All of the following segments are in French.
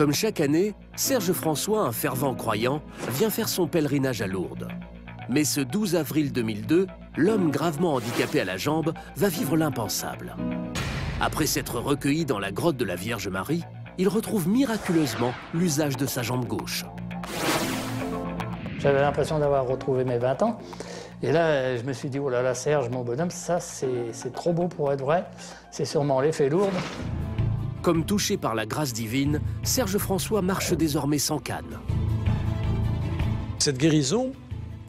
Comme chaque année, Serge François, un fervent croyant, vient faire son pèlerinage à Lourdes. Mais ce 12 avril 2002, l'homme gravement handicapé à la jambe va vivre l'impensable. Après s'être recueilli dans la grotte de la Vierge Marie, il retrouve miraculeusement l'usage de sa jambe gauche. J'avais l'impression d'avoir retrouvé mes 20 ans. Et là, je me suis dit, oh là là, Serge, mon bonhomme, ça, c'est trop beau pour être vrai. C'est sûrement l'effet Lourdes. Comme touché par la grâce divine, Serge François marche désormais sans canne. Cette guérison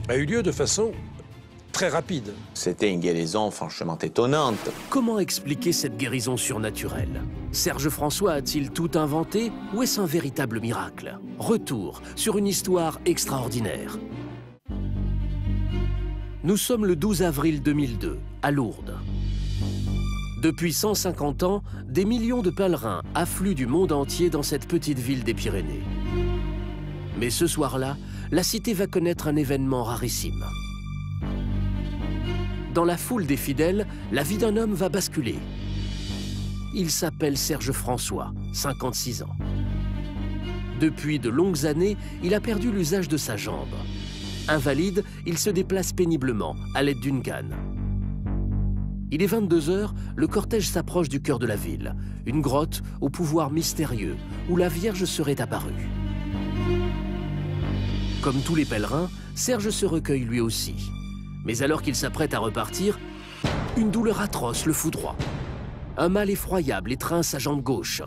a eu lieu de façon très rapide. C'était une guérison franchement étonnante. Comment expliquer cette guérison surnaturelle? Serge François a-t-il tout inventé ou est-ce un véritable miracle? Retour sur une histoire extraordinaire. Nous sommes le 12 avril 2002, à Lourdes. Depuis 150 ans, des millions de pèlerins affluent du monde entier dans cette petite ville des Pyrénées. Mais ce soir-là, la cité va connaître un événement rarissime. Dans la foule des fidèles, la vie d'un homme va basculer. Il s'appelle Serge François, 56 ans. Depuis de longues années, il a perdu l'usage de sa jambe. Invalide, il se déplace péniblement, à l'aide d'une canne. Il est 22 h, le cortège s'approche du cœur de la ville, une grotte au pouvoir mystérieux, où la Vierge serait apparue. Comme tous les pèlerins, Serge se recueille lui aussi. Mais alors qu'il s'apprête à repartir, une douleur atroce le foudroie. Un mal effroyable étreint sa jambe gauche.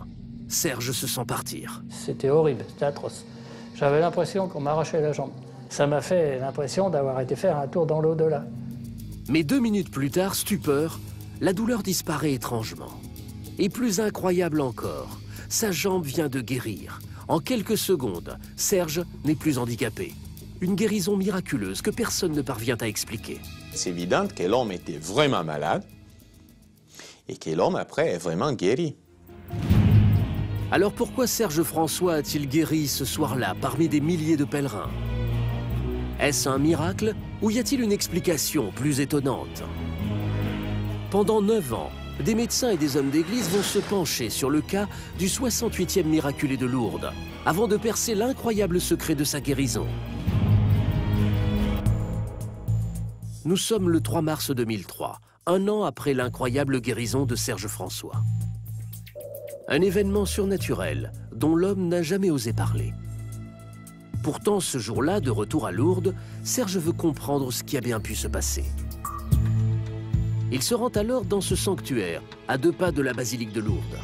Serge se sent partir. C'était horrible, c'était atroce. J'avais l'impression qu'on m'arrachait la jambe. Ça m'a fait l'impression d'avoir été faire un tour dans l'au-delà. Mais 2 minutes plus tard, stupeur, la douleur disparaît étrangement. Et plus incroyable encore, sa jambe vient de guérir. En quelques secondes, Serge n'est plus handicapé. Une guérison miraculeuse que personne ne parvient à expliquer. C'est évident que l'homme était vraiment malade et que l'homme après est vraiment guéri. Alors pourquoi Serge François a-t-il guéri ce soir-là parmi des milliers de pèlerins? Est-ce un miracle ou y a-t-il une explication plus étonnante? Pendant 9 ans, des médecins et des hommes d'église vont se pencher sur le cas du 68e miraculé de Lourdes, avant de percer l'incroyable secret de sa guérison. Nous sommes le 3 mars 2003, un an après l'incroyable guérison de Serge François. Un événement surnaturel dont l'homme n'a jamais osé parler. Pourtant, ce jour-là, de retour à Lourdes, Serge veut comprendre ce qui a bien pu se passer. Il se rend alors dans ce sanctuaire, à 2 pas de la basilique de Lourdes.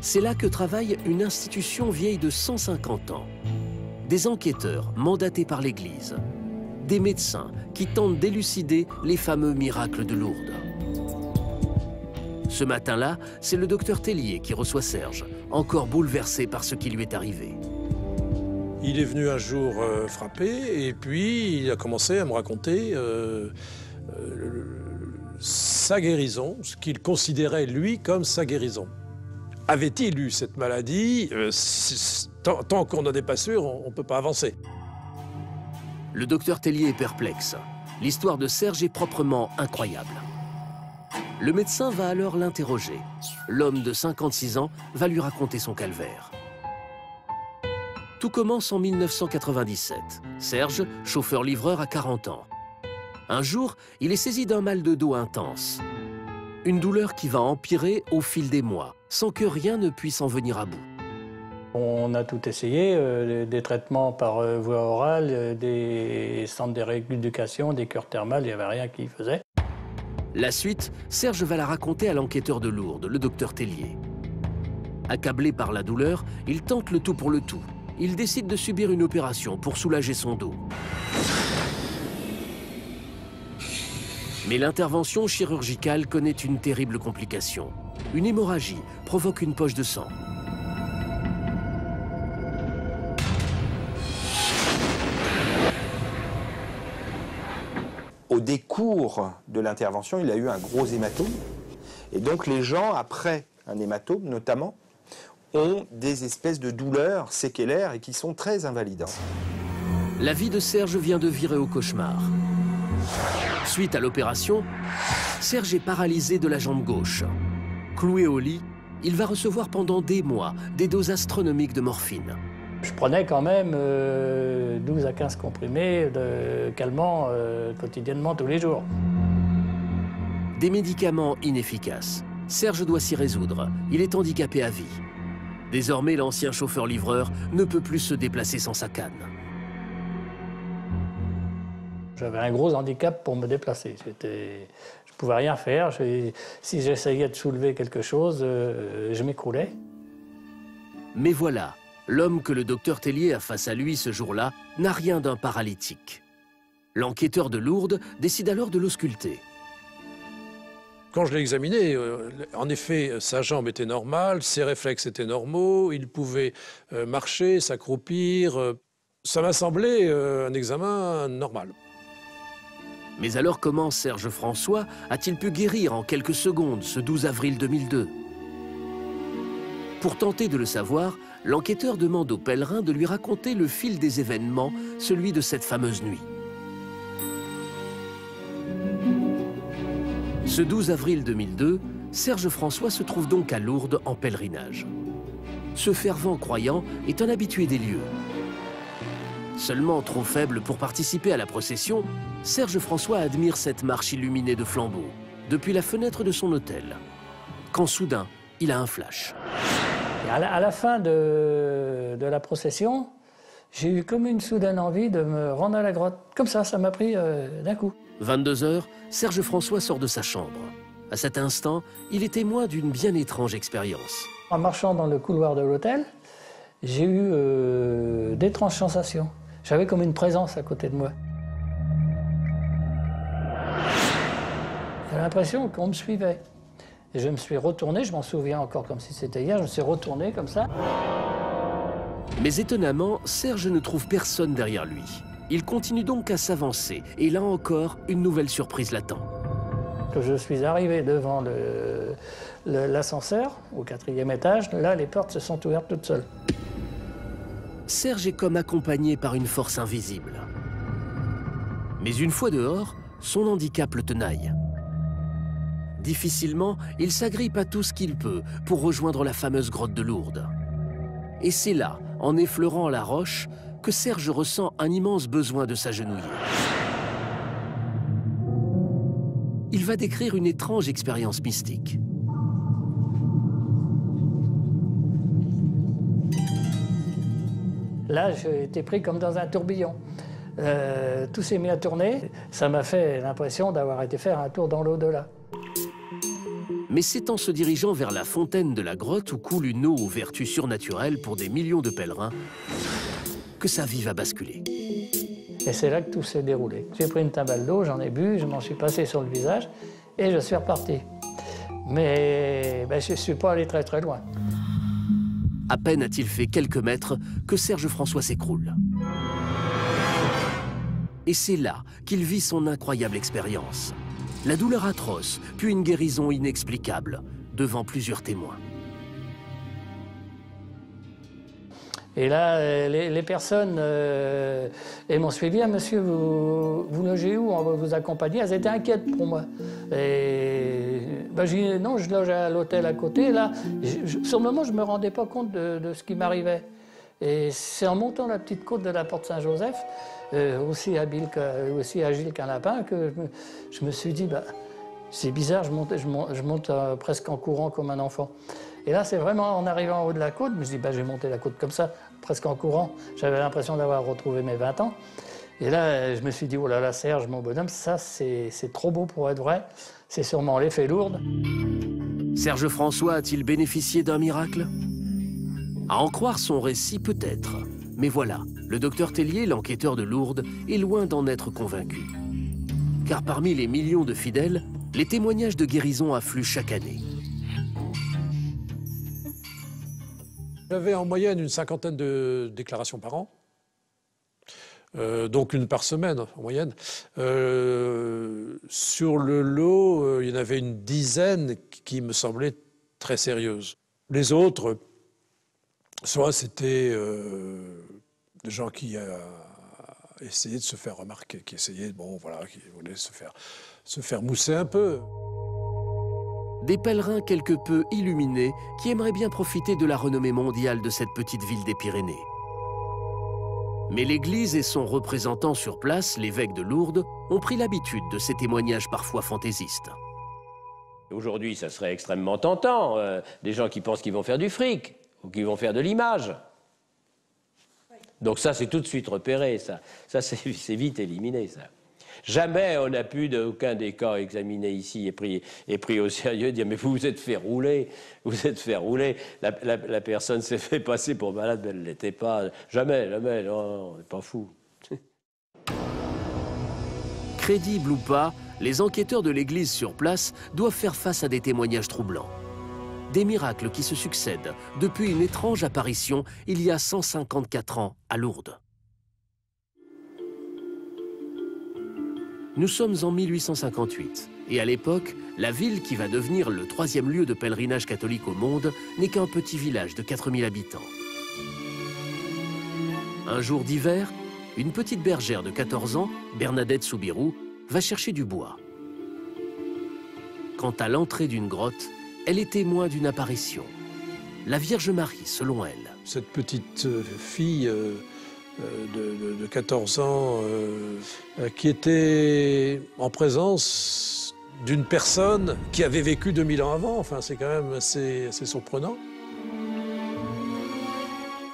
C'est là que travaille une institution vieille de 150 ans. Des enquêteurs mandatés par l'Église. Des médecins qui tentent d'élucider les fameux miracles de Lourdes. Ce matin-là, c'est le docteur Tellier qui reçoit Serge, encore bouleversé par ce qui lui est arrivé. Il est venu un jour frappé et puis il a commencé à me raconter sa guérison, ce qu'il considérait lui comme sa guérison. Avait-il eu cette maladie? Tant qu'on n'en est pas sûr, on ne peut pas avancer. Le docteur Tellier est perplexe. L'histoire de Serge est proprement incroyable. Le médecin va alors l'interroger. L'homme de 56 ans va lui raconter son calvaire. Tout commence en 1997. Serge, chauffeur-livreur à 40 ans. Un jour, il est saisi d'un mal de dos intense. Une douleur qui va empirer au fil des mois, sans que rien ne puisse en venir à bout. On a tout essayé, des traitements par voie orale, des centres de rééducation, des cures thermales, il n'y avait rien qui faisait. La suite, Serge va la raconter à l'enquêteur de Lourdes, le docteur Tellier. Accablé par la douleur, il tente le tout pour le tout. Il décide de subir une opération pour soulager son dos. Mais l'intervention chirurgicale connaît une terrible complication. Une hémorragie provoque une poche de sang. Au décours de l'intervention, il a eu un gros hématome. Et donc les gens, après un hématome notamment, ont des espèces de douleurs séquelaires et qui sont très invalidantes. La vie de Serge vient de virer au cauchemar. Suite à l'opération, Serge est paralysé de la jambe gauche. Cloué au lit, il va recevoir pendant des mois des doses astronomiques de morphine. Je prenais quand même 12 à 15 comprimés de calmant quotidiennement tous les jours. Des médicaments inefficaces. Serge doit s'y résoudre. Il est handicapé à vie. Désormais, l'ancien chauffeur-livreur ne peut plus se déplacer sans sa canne. J'avais un gros handicap pour me déplacer. Je pouvais rien faire. Si j'essayais de soulever quelque chose, je m'écroulais. Mais voilà, l'homme que le docteur Tellier a face à lui ce jour-là n'a rien d'un paralytique. L'enquêteur de Lourdes décide alors de l'ausculter. Quand je l'ai examiné, en effet, sa jambe était normale, ses réflexes étaient normaux, il pouvait marcher, s'accroupir. Ça m'a semblé un examen normal. Mais alors comment Serge François a-t-il pu guérir en quelques secondes ce 12 avril 2002 ? Pour tenter de le savoir, l'enquêteur demande au pèlerin de lui raconter le fil des événements, celui de cette fameuse nuit. Ce 12 avril 2002, Serge François se trouve donc à Lourdes en pèlerinage. Ce fervent croyant est un habitué des lieux. Seulement trop faible pour participer à la procession, Serge François admire cette marche illuminée de flambeaux depuis la fenêtre de son hôtel. Quand soudain, il a un flash. À la fin de la procession, j'ai eu comme une soudaine envie de me rendre à la grotte. Comme ça, ça m'a pris d'un coup. 22 h, Serge François sort de sa chambre. À cet instant, il est témoin d'une bien étrange expérience. En marchant dans le couloir de l'hôtel, j'ai eu d'étranges sensations. J'avais comme une présence à côté de moi. J'avais l'impression qu'on me suivait. Et je me suis retourné, je m'en souviens encore comme si c'était hier, je me suis retourné comme ça. Mais étonnamment, Serge ne trouve personne derrière lui. Il continue donc à s'avancer, et là encore, une nouvelle surprise l'attend. Je suis arrivé devant l'ascenseur, au 4e étage, là les portes se sont ouvertes toutes seules. Serge est comme accompagné par une force invisible. Mais une fois dehors, son handicap le tenaille. Difficilement, il s'agrippe à tout ce qu'il peut pour rejoindre la fameuse grotte de Lourdes. Et c'est là, en effleurant la roche, que Serge ressent un immense besoin de s'agenouiller. Il va décrire une étrange expérience mystique. Là, j'ai été pris comme dans un tourbillon. Tout s'est mis à tourner. Ça m'a fait l'impression d'avoir été faire un tour dans l'au-delà. Mais c'est en se dirigeant vers la fontaine de la grotte où coule une eau aux vertus surnaturelles pour des millions de pèlerins que sa vie va basculer. Et c'est là que tout s'est déroulé. J'ai pris une timbale d'eau, j'en ai bu, je m'en suis passé sur le visage et je suis reparti. Mais je ne suis pas allé très très loin. À peine a-t-il fait quelques mètres que Serge François s'écroule. Et c'est là qu'il vit son incroyable expérience. La douleur atroce, puis une guérison inexplicable, devant plusieurs témoins. Et là, les personnes m'ont suivi. « Ah, monsieur, vous logez où? On va vous accompagner. » Elles étaient inquiètes pour moi. Et j'ai dit « Non, je loge à l'hôtel à côté. » Là, sur le moment, je ne me rendais pas compte de ce qui m'arrivait. Et c'est en montant la petite côte de la porte Saint-Joseph, aussi agile qu'un lapin, que je me suis dit, c'est bizarre, je monte presque en courant comme un enfant. Et là, c'est vraiment en arrivant en haut de la côte, je me suis dit, j'ai monté la côte comme ça, presque en courant. J'avais l'impression d'avoir retrouvé mes 20 ans. Et là, je me suis dit, oh là là, Serge, mon bonhomme, ça, c'est trop beau pour être vrai. C'est sûrement l'effet Lourdes. Serge François a-t-il bénéficié d'un miracle? À en croire son récit, peut-être. Mais voilà, le docteur Tellier, l'enquêteur de Lourdes, est loin d'en être convaincu. Car parmi les millions de fidèles, les témoignages de guérison affluent chaque année. J'avais en moyenne une cinquantaine de déclarations par an, donc une par semaine en moyenne. Sur le lot, il y en avait une dizaine qui me semblaient très sérieuses. Les autres, soit c'était des gens qui essayaient de se faire remarquer, qui essayaient, qui voulaient se faire mousser un peu. des pèlerins quelque peu illuminés qui aimeraient bien profiter de la renommée mondiale de cette petite ville des Pyrénées. Mais l'Église et son représentant sur place, l'évêque de Lourdes, ont pris l'habitude de ces témoignages parfois fantaisistes. Aujourd'hui, ça serait extrêmement tentant, des gens qui pensent qu'ils vont faire du fric ou qu'ils vont faire de l'image. Donc ça, c'est tout de suite repéré, ça. Ça, c'est vite éliminé, ça. Jamais on n'a pu, aucun des cas examinés ici, et pris au sérieux, dire « mais vous vous êtes fait rouler, vous êtes fait rouler, la personne s'est fait passer pour malade, mais elle ne l'était pas ». Jamais, jamais, non, on n'est pas fou. Crédibles ou pas, les enquêteurs de l'Église sur place doivent faire face à des témoignages troublants. Des miracles qui se succèdent depuis une étrange apparition il y a 154 ans à Lourdes. Nous sommes en 1858 et à l'époque, la ville qui va devenir le troisième lieu de pèlerinage catholique au monde n'est qu'un petit village de 4000 habitants. Un jour d'hiver, une petite bergère de 14 ans, Bernadette Soubirous, va chercher du bois. Quant à l'entrée d'une grotte, elle est témoin d'une apparition. La Vierge Marie, selon elle. Cette petite fille de 14 ans qui était en présence d'une personne qui avait vécu 2000 ans avant, enfin, c'est quand même assez surprenant.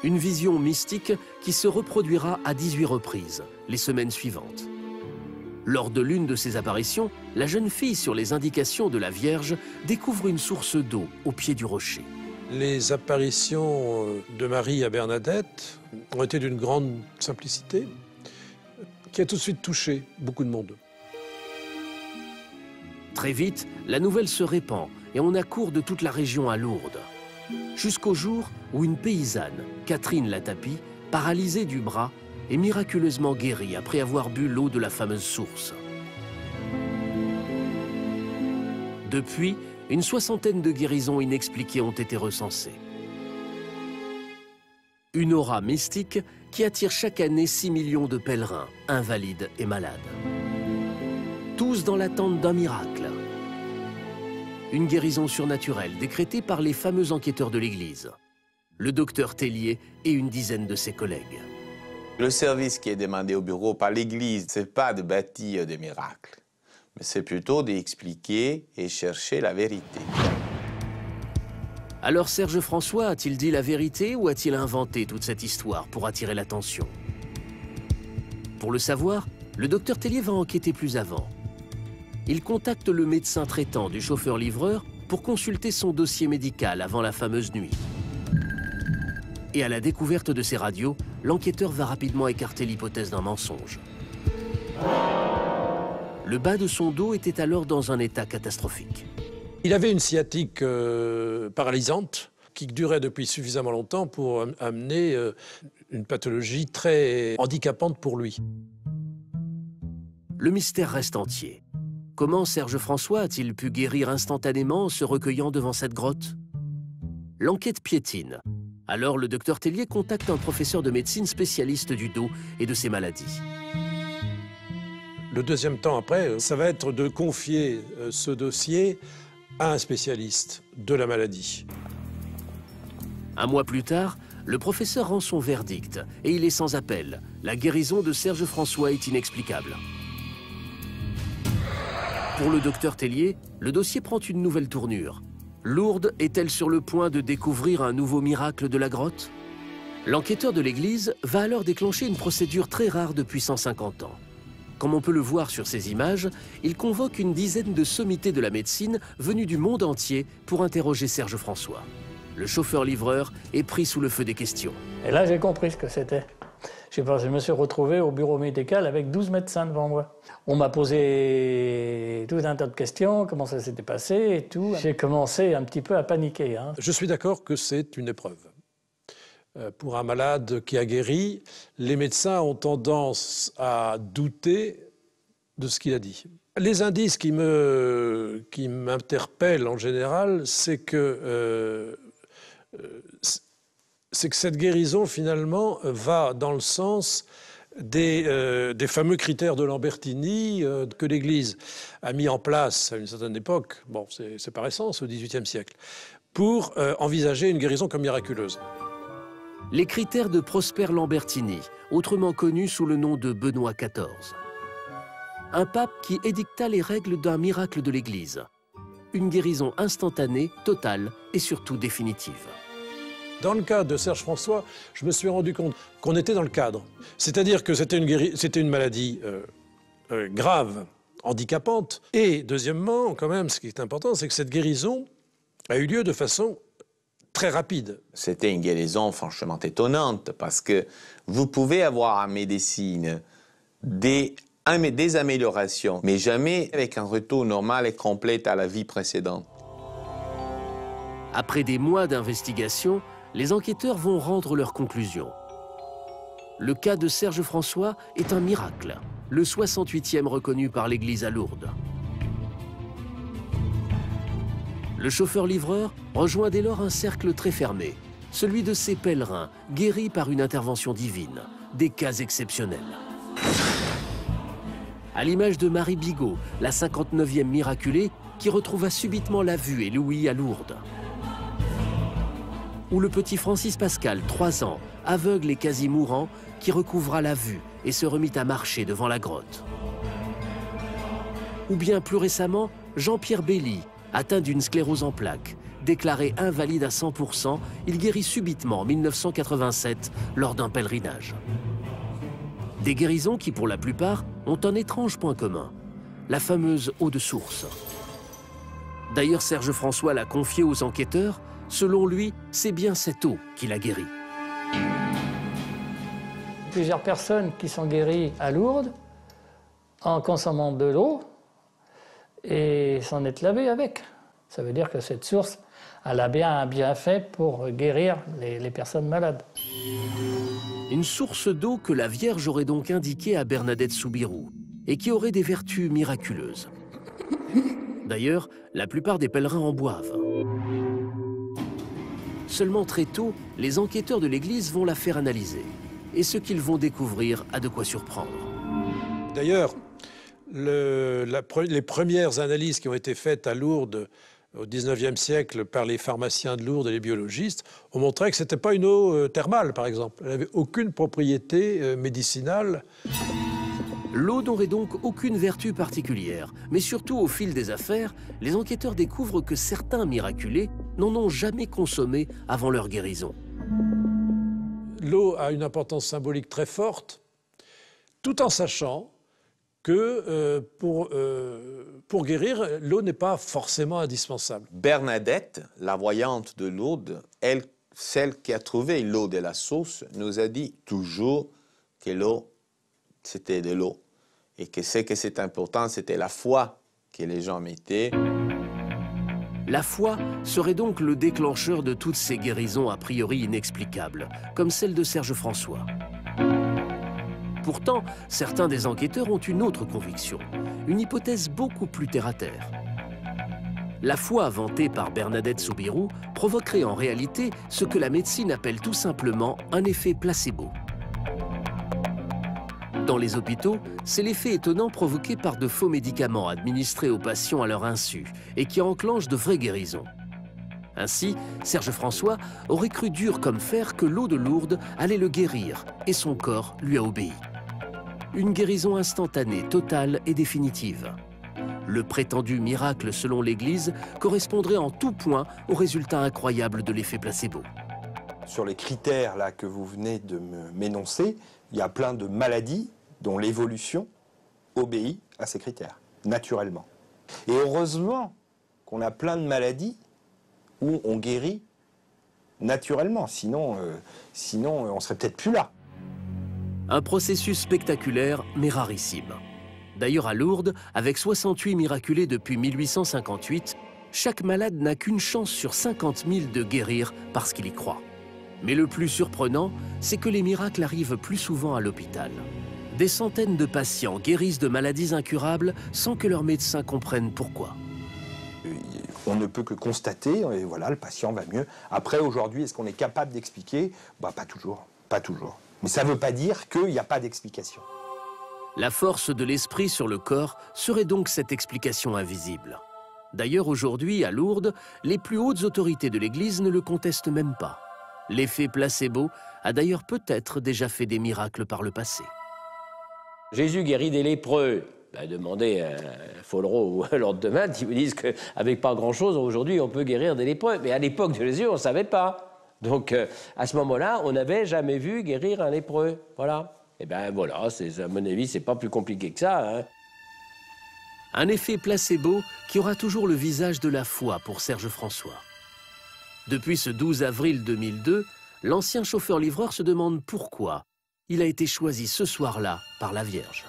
Une vision mystique qui se reproduira à 18 reprises les semaines suivantes. Lors de l'une de ces apparitions, la jeune fille, sur les indications de la Vierge, découvre une source d'eau au pied du rocher. Les apparitions de Marie à Bernadette ont été d'une grande simplicité qui a tout de suite touché beaucoup de monde. Très vite, la nouvelle se répand et on accourt de toute la région à Lourdes. Jusqu'au jour où une paysanne, Catherine Latapie, paralysée du bras, est miraculeusement guérie après avoir bu l'eau de la fameuse source. Depuis, une soixantaine de guérisons inexpliquées ont été recensées. Une aura mystique qui attire chaque année 6 millions de pèlerins, invalides et malades. Tous dans l'attente d'un miracle. Une guérison surnaturelle décrétée par les fameux enquêteurs de l'Église, le docteur Tellier et une dizaine de ses collègues. Le service qui est demandé au bureau par l'Église, ce n'est pas de bâtir des miracles, mais c'est plutôt d'expliquer et chercher la vérité. Alors Serge François a-t-il dit la vérité ou a-t-il inventé toute cette histoire pour attirer l'attention? Pour le savoir, le docteur Tellier va enquêter plus avant. Il contacte le médecin traitant du chauffeur-livreur pour consulter son dossier médical avant la fameuse nuit. Et à la découverte de ces radios, l'enquêteur va rapidement écarter l'hypothèse d'un mensonge. Le bas de son dos était alors dans un état catastrophique. Il avait une sciatique paralysante qui durait depuis suffisamment longtemps pour amener une pathologie très handicapante pour lui. Le mystère reste entier. Comment Serge François a-t-il pu guérir instantanément en se recueillant devant cette grotte? L'enquête piétine. Alors le docteur Tellier contacte un professeur de médecine spécialiste du dos et de ses maladies. Le deuxième temps après, ça va être de confier ce dossier à un spécialiste de la maladie. Un mois plus tard, le professeur rend son verdict et il est sans appel. La guérison de Serge François est inexplicable. Pour le docteur Tellier, le dossier prend une nouvelle tournure. Lourdes est-elle sur le point de découvrir un nouveau miracle de la grotte? L'enquêteur de l'Église va alors déclencher une procédure très rare depuis 150 ans. Comme on peut le voir sur ces images, il convoque une dizaine de sommités de la médecine venues du monde entier pour interroger Serge François. Le chauffeur-livreur est pris sous le feu des questions. Et là, j'ai compris ce que c'était. Je me suis retrouvé au bureau médical avec 12 médecins devant moi. On m'a posé tout un tas de questions, comment ça s'était passé et tout. J'ai commencé un petit peu à paniquer. Je suis d'accord que c'est une épreuve. Pour un malade qui a guéri, les médecins ont tendance à douter de ce qu'il a dit. Les indices qui m'interpellent en général, c'est que cette guérison, finalement, va dans le sens des fameux critères de Lambertini que l'Église a mis en place à une certaine époque, bon, c'est par essence au XVIIIe siècle, pour envisager une guérison comme miraculeuse. Les critères de Prosper Lambertini, autrement connu sous le nom de Benoît XIV. Un pape qui édicta les règles d'un miracle de l'Église. Une guérison instantanée, totale et surtout définitive. Dans le cas de Serge François, je me suis rendu compte qu'on était dans le cadre. C'est-à-dire que c'était une maladie grave, handicapante. Et deuxièmement, quand même, ce qui est important, c'est que cette guérison a eu lieu de façon très rapide. C'était une guérison franchement étonnante, parce que vous pouvez avoir en médecine des améliorations, mais jamais avec un retour normal et complet à la vie précédente. Après des mois d'investigation, les enquêteurs vont rendre leurs conclusions. Le cas de Serge François est un miracle, le 68e reconnu par l'Église à Lourdes. Le chauffeur-livreur rejoint dès lors un cercle très fermé, celui de ces pèlerins guéris par une intervention divine, des cas exceptionnels. À l'image de Marie Bigot, la 59e miraculée, qui retrouva subitement la vue et l'ouïe à Lourdes. Ou le petit Francis Pascal, 3 ans, aveugle et quasi mourant, qui recouvra la vue et se remit à marcher devant la grotte. Ou bien plus récemment, Jean-Pierre Bély, atteint d'une sclérose en plaques. Déclaré invalide à 100%, il guérit subitement en 1987 lors d'un pèlerinage. Des guérisons qui, pour la plupart, ont un étrange point commun, la fameuse eau de source. D'ailleurs, Serge François l'a confié aux enquêteurs. Selon lui, c'est bien cette eau qui l'a guéri. Plusieurs personnes qui sont guéries à Lourdes en consommant de l'eau et s'en être lavées avec. Ça veut dire que cette source, elle a bien un bienfait pour guérir les personnes malades. Une source d'eau que la Vierge aurait donc indiquée à Bernadette Soubirous et qui aurait des vertus miraculeuses. D'ailleurs, la plupart des pèlerins en boivent. Seulement très tôt, les enquêteurs de l'Église vont la faire analyser. Et ce qu'ils vont découvrir a de quoi surprendre. D'ailleurs, les premières analyses qui ont été faites à Lourdes au XIXe siècle par les pharmaciens de Lourdes et les biologistes ont montré que ce n'était pas une eau thermale, par exemple. Elle n'avait aucune propriété médicinale. L'eau n'aurait donc aucune vertu particulière, mais surtout au fil des affaires, les enquêteurs découvrent que certains miraculés n'en ont jamais consommé avant leur guérison. L'eau a une importance symbolique très forte, tout en sachant que pour guérir, l'eau n'est pas forcément indispensable. Bernadette, la voyante de Lourdes, celle qui a trouvé l'eau de la source, nous a dit toujours que l'eau c'était de l'eau, et que ce que c'est important, c'était la foi que les gens mettaient. La foi serait donc le déclencheur de toutes ces guérisons a priori inexplicables, comme celle de Serge François. Pourtant, certains des enquêteurs ont une autre conviction, une hypothèse beaucoup plus terre-à-terre. La foi inventée par Bernadette Soubirous provoquerait en réalité ce que la médecine appelle tout simplement un effet placebo. Dans les hôpitaux, c'est l'effet étonnant provoqué par de faux médicaments administrés aux patients à leur insu et qui enclenchent de vraies guérisons. Ainsi, Serge François aurait cru dur comme fer que l'eau de Lourdes allait le guérir et son corps lui a obéi. Une guérison instantanée, totale et définitive. Le prétendu miracle selon l'Église correspondrait en tout point au résultat incroyable de l'effet placebo. Sur les critères là, que vous venez de m'énoncer, il y a plein de maladies dont l'évolution obéit à ces critères, naturellement. Et heureusement qu'on a plein de maladies où on guérit naturellement, sinon on serait peut-être plus là. Un processus spectaculaire, mais rarissime. D'ailleurs à Lourdes, avec 68 miraculés depuis 1858, chaque malade n'a qu'une chance sur 50 000 de guérir parce qu'il y croit. Mais le plus surprenant, c'est que les miracles arrivent plus souvent à l'hôpital. Des centaines de patients guérissent de maladies incurables sans que leurs médecins comprennent pourquoi. On ne peut que constater, et voilà, le patient va mieux. Après, aujourd'hui, est-ce qu'on est capable d'expliquer ? Bah, pas toujours, pas toujours. Mais ça ne veut pas dire qu'il n'y a pas d'explication. La force de l'esprit sur le corps serait donc cette explication invisible. D'ailleurs, aujourd'hui, à Lourdes, les plus hautes autorités de l'Église ne le contestent même pas. L'effet placebo a d'ailleurs peut-être déjà fait des miracles par le passé. Jésus guérit des lépreux. Ben, demandez à Follereau ou à Lourdes demain, ils vous disent qu'avec pas grand-chose, aujourd'hui, on peut guérir des lépreux. Mais à l'époque de Jésus, on ne savait pas. Donc, à ce moment-là, on n'avait jamais vu guérir un lépreux. Voilà. Et bien voilà, à mon avis, c'est pas plus compliqué que ça. Hein. Un effet placebo qui aura toujours le visage de la foi pour Serge François. Depuis ce 12 avril 2002, l'ancien chauffeur-livreur se demande pourquoi il a été choisi ce soir-là par la Vierge.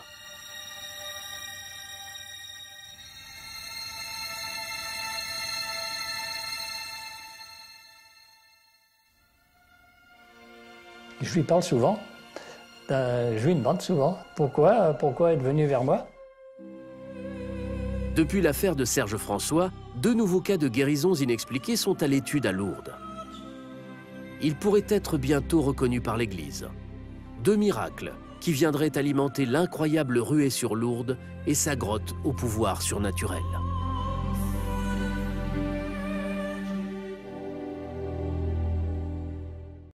Je lui parle souvent, je lui demande souvent pourquoi être venu vers moi. Depuis l'affaire de Serge François, deux nouveaux cas de guérisons inexpliquées sont à l'étude à Lourdes. Ils pourraient être bientôt reconnus par l'Église. Deux miracles qui viendraient alimenter l'incroyable ruée sur Lourdes et sa grotte au pouvoir surnaturel.